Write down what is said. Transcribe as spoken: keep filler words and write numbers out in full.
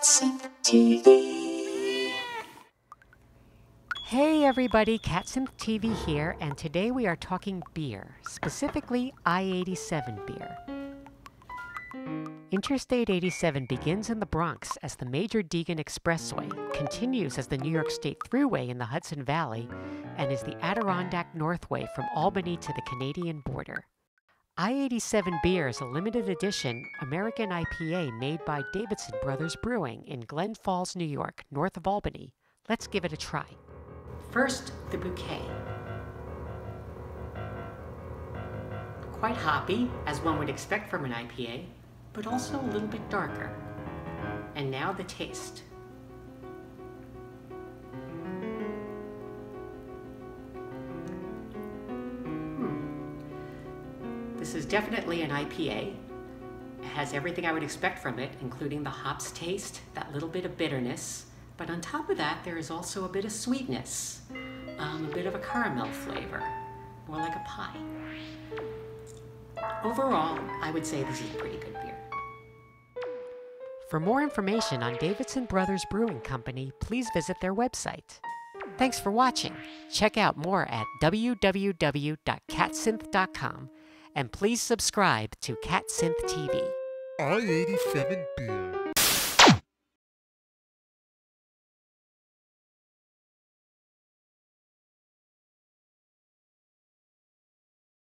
CatSynth T V. Hey everybody, CatSynth T V here, and today we are talking beer, specifically I eighty-seven beer. Interstate eighty-seven begins in the Bronx as the major Deegan Expressway, continues as the New York State Thruway in the Hudson Valley, and is the Adirondack Northway from Albany to the Canadian border. I eighty-seven beer is a limited edition American I P A made by Davidson Brothers Brewing in Glen Falls, New York, north of Albany. Let's give it a try. First, the bouquet. Quite hoppy, as one would expect from an I P A, but also a little bit darker. And now the taste. This is definitely an I P A. It has everything I would expect from it, including the hops taste, that little bit of bitterness, but on top of that, there is also a bit of sweetness, um, a bit of a caramel flavor, more like a pie. Overall, I would say this is a pretty good beer. For more information on Davidson Brothers Brewing Company, please visit their website. Thanks for watching. Check out more at w w w dot catsynth dot com. And please subscribe to CatSynth T V. I eighty-seven beer.